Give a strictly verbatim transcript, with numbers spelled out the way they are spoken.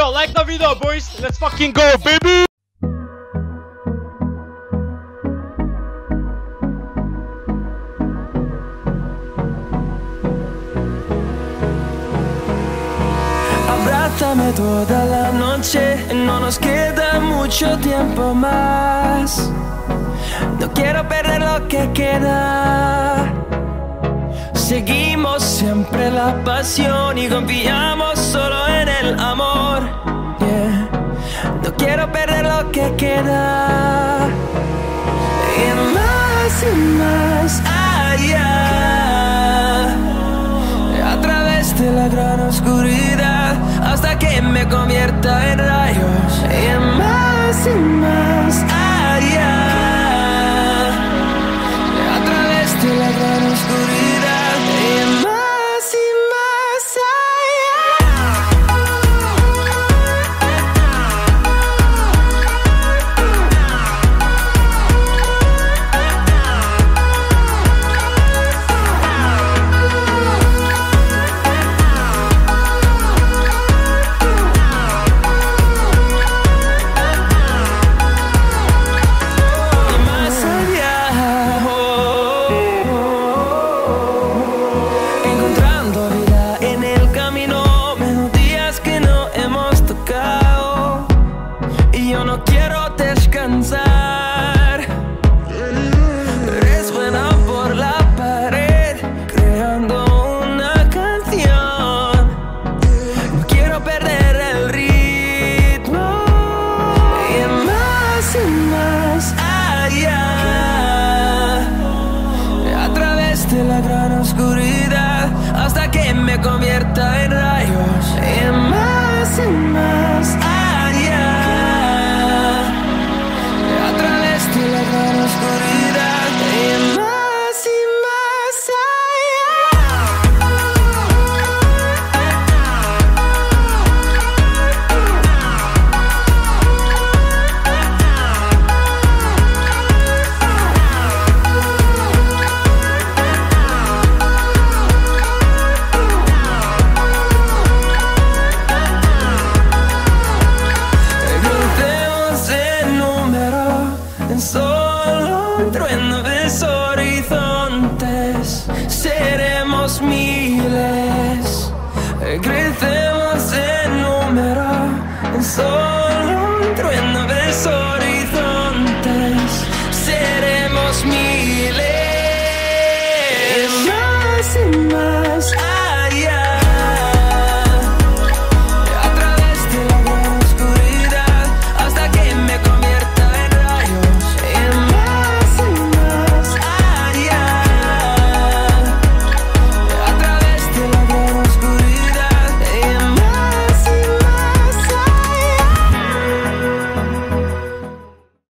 Yo, like the video, boys. Let's fucking go, baby. Abrázame toda la noche, no nos queda mucho tiempo más. No quiero perder lo que queda. Seguimos siempre la pasión y confiamos solo en el amor. Yeah. No quiero perder lo que queda. Y más y más allá, a través de la gran oscuridad, hasta que me convierta en rayos. Y más y más.